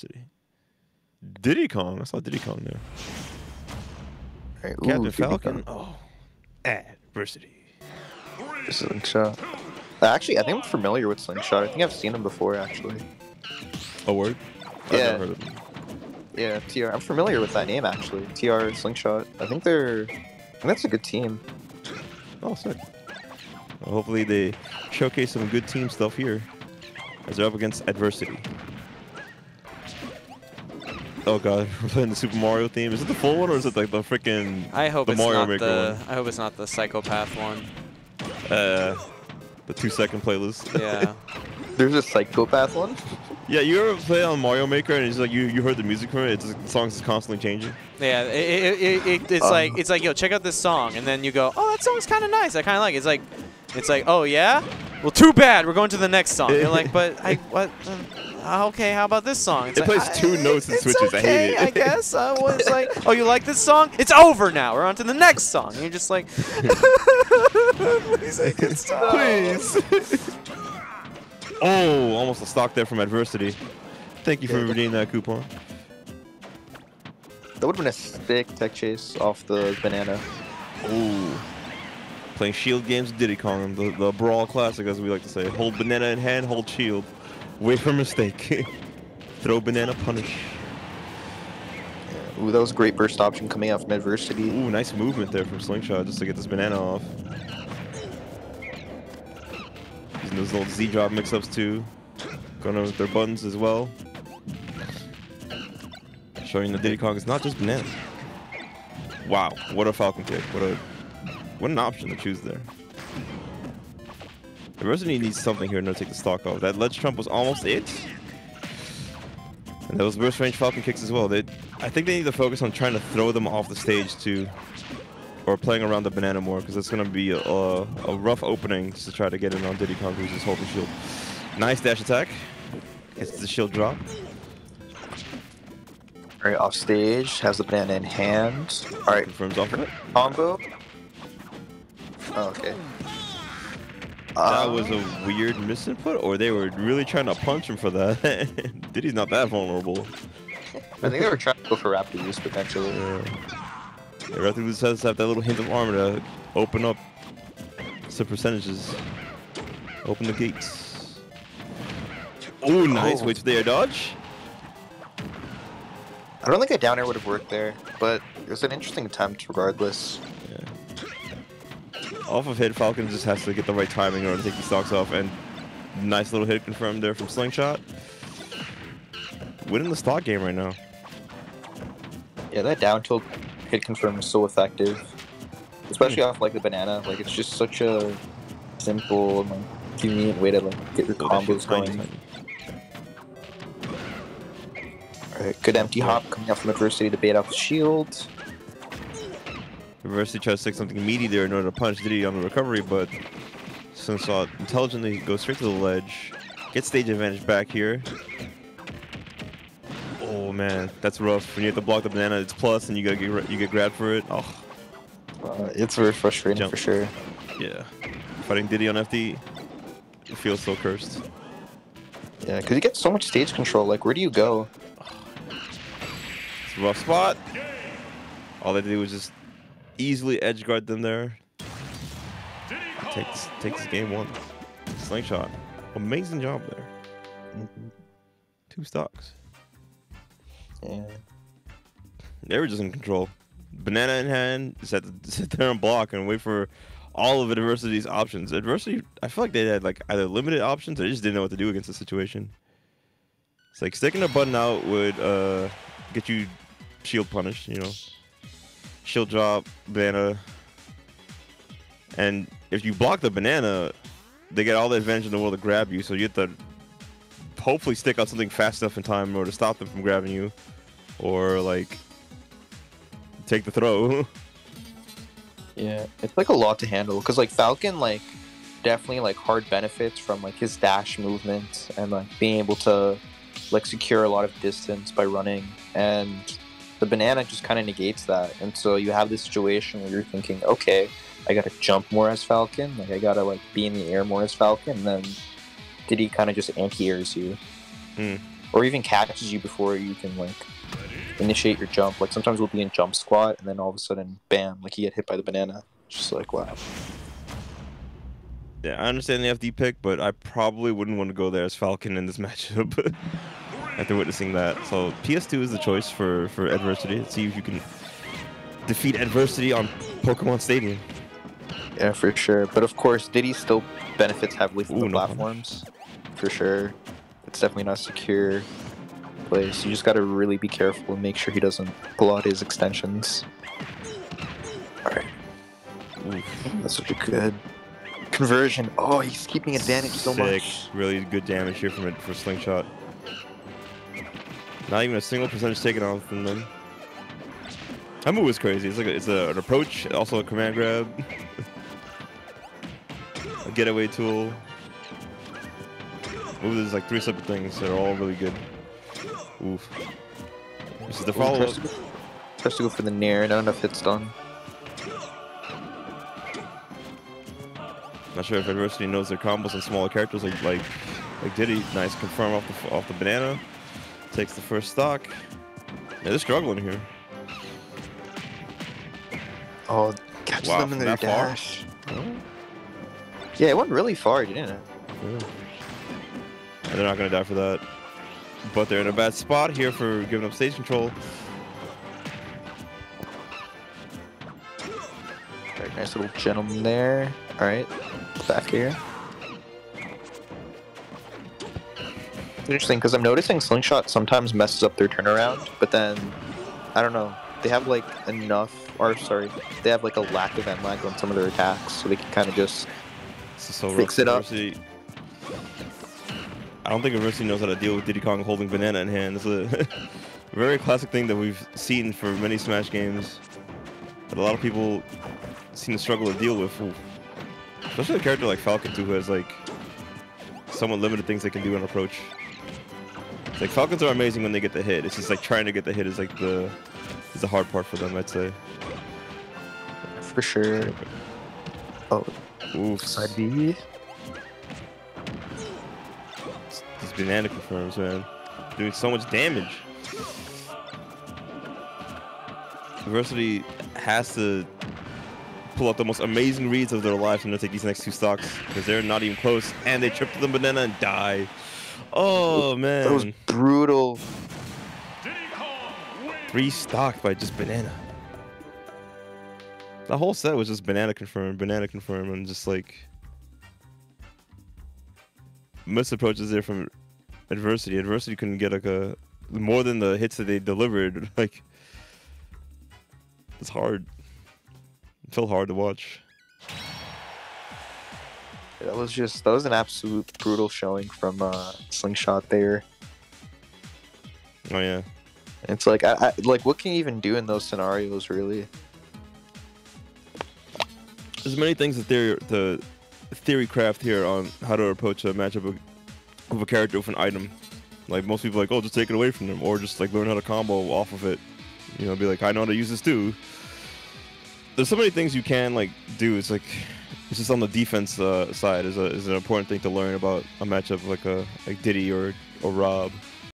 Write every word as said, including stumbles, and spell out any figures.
see. Diddy Kong. I saw Diddy Kong there. Hey, ooh, Captain Falcon. Oh. ADvers one ty. Slingshot. Actually, I think I'm familiar with Slingshot. I think I've seen him before, actually. A word? Yeah. I've never heard of him. Yeah, T R. I'm familiar with that name, actually. T R Slingshot. I think they're... I think that's a good team. Oh, sick. Well, hopefully they showcase some good team stuff here as they're up against ADvers one ty. Oh god, we're playing the Super Mario theme. Is it the full one or is it like the freaking I hope the it's Mario not Maker the, one? I hope it's not the Psychopath one. Uh, the two second playlist. Yeah. There's a Psychopath one? Yeah, you ever play on Mario Maker and it's like you, you heard the music from it, it's like the song's constantly changing? Yeah, it, it, it, it's um. like, it's like, yo, check out this song, and then you go, oh, that song's kind of nice, I kind of like it. It's like, it's like, oh yeah? Well, too bad, we're going to the next song. You're like, but I, what? Uh, okay, how about this song? It's it like, plays two I, notes and switches, okay, I hate it. I guess, I was like, oh, you like this song? It's over now, we're on to the next song. And you're just like, please, I can stop. Please. Oh, almost a stock there from ADvers one ty. Thank you for yeah, redeeming that coupon. That would have been a sick tech chase off the banana. Ooh. Playing shield games, Diddy Kong, the, the brawl classic, as we like to say. Hold banana in hand, hold shield. Wait for mistake. Throw banana, punish. Yeah. Ooh, that was a great burst option coming out from ADvers one ty. Ooh, nice movement there from Slingshot just to get this banana off. Using those little Z-drop mix-ups too. Going over with their buttons as well. Showing that Diddy Kong is not just bananas. Wow, what a Falcon kick. What a what an option to choose there. ADvers one ty needs something here in order to take the stock off. That ledge trump was almost it. And those burst range Falcon kicks as well. They, I think they need to focus on trying to throw them off the stage too. Or playing around the banana more, because it's going to be a, a, a rough opening just to try to get in on Diddy Kong, who's just holding shield. Nice dash attack. Gets the shield drop. Very off stage. Has the banana in hand. All right. Confirms off of it. Combo. Oh, okay. That um, was a weird misinput, or they were really trying to punch him for that. Diddy's not that vulnerable. I think they were trying to go for Raptor Loose potentially. Yeah. Yeah, Raptor Loose has to have that little hint of armor to open up some percentages. Open the gates. Ooh, nice. Oh, nice. Wait for their dodge. I don't think a down air would have worked there, but it was an interesting attempt regardless. Yeah. Off of hit, Falcon just has to get the right timing in order to take these stocks off, and nice little hit confirmed there from Slingshot. Winning the stock game right now. Yeah, that down tilt hit confirm is so effective, especially mm. off like the banana. Like it's just such a simple, and like, convenient way to like get your combos going. All right, good empty hop coming out from ADvers one ty to bait off the shield. ADvers one ty tries to take something meaty there in order to punch Diddy on the recovery, but Slingshot intelligently goes straight to the ledge, gets stage advantage back here. Oh man, that's rough. When you have to block the banana, it's plus, and you gotta get you get grabbed for it. Oh, uh, it's very frustrating Jump. for sure. Yeah, fighting Diddy on F D, it feels so cursed. Yeah, because you get so much stage control. Like, where do you go? It's a rough spot. All they did was just easily edge guard them there. Take this, take this game one. Slingshot, amazing job there. Mm-hmm. Two stocks. Yeah. They were just in control. Banana in hand, just had to sit there and block and wait for all of ADvers one ty's options. ADvers one ty, I feel like they had like either limited options or they just didn't know what to do against the situation. It's like sticking a button out would uh, get you shield punished, you know. Shield drop, banana. And if you block the banana, they get all the advantage in the world to grab you, so you have to hopefully stick out something fast enough in time in order to stop them from grabbing you. Or like take the throw. Yeah, it's like a lot to handle because like Falcon like definitely like hard benefits from like his dash movement and like being able to like secure a lot of distance by running, and the banana just kind of negates that, and so you have this situation where you're thinking, okay, I gotta jump more as Falcon, like I gotta like be in the air more as Falcon, and then Diddy kind of just anti-airs you. Mm. or even catches you before you can like initiate your jump. Like sometimes we'll be in jump squat and then all of a sudden, bam, like you get hit by the banana. Just like, wow. Yeah, I understand the F D pick, but I probably wouldn't want to go there as Falcon in this matchup after witnessing that. So P S two is the choice for, for ADvers one ty. See if you can defeat ADvers one ty on Pokemon Stadium. Yeah, for sure. But of course, Diddy still benefits heavily from Ooh, the no platforms. Problem. For sure. It's definitely not a secure place. You just got to really be careful and make sure he doesn't pull out his extensions. Alright. That's such a good conversion. Oh, he's keeping advantage so Sick. much. Really good damage here from it for Slingshot. Not even a single percentage taken off from them. That move was crazy. It's like a, it's a, an approach, also a command grab, a getaway tool. Ooh, there's like three separate things that are all really good. Oof. This is the follow-up. Tries to go for the nair. Not enough hits done. Not sure if ADvers one ty knows their combos on smaller characters like like like Diddy. Nice confirm off the off the banana. Takes the first stock. Yeah, they're struggling here. Oh, catch wow, them in their dash. Oh. Yeah, it went really far, didn't it? Yeah. They're not going to die for that. But they're in a bad spot here for giving up stage control. Very nice little gentleman there. Alright, back here. Interesting, because I'm noticing Slingshot sometimes messes up their turnaround, but then, I don't know, they have like enough Or sorry, they have like a lack of end lag on some of their attacks, so they can kind of just so fix it up. I don't think ADvers one ty knows how to deal with Diddy Kong holding banana in hand. It's a very classic thing that we've seen for many Smash games that a lot of people seem to struggle to deal with. Ooh. Especially a character like Falcon too, who has like somewhat limited things they can do on approach. It's like Falcons are amazing when they get the hit. It's just like trying to get the hit is like the is the hard part for them, I'd say. For sure. Oh, oof. Side B. These banana confirms, man. Doing so much damage. ADvers one ty has to pull out the most amazing reads of their lives and they'll take these next two stocks because they're not even close and they trip to the banana and die. Oh, man. That was brutal. Three stocked by just banana. The whole set was just banana confirmed, banana confirmed, and just like missed approaches there from ADvers one ty. ADvers one ty couldn't get like a more than the hits that they delivered. Like it's hard. It felt hard to watch. That was just that was an absolute brutal showing from uh, Slingshot there. Oh yeah. It's like I, I like what can you even do in those scenarios really? There's many things that theory, the theory craft here on how to approach a matchup of, of a character with an item. Like most people are like, oh, just take it away from them, or just like learn how to combo off of it. You know, be like, I know how to use this too. There's so many things you can like do. It's like it's just on the defense uh, side is a is an important thing to learn about a matchup like a like Diddy or or Rob.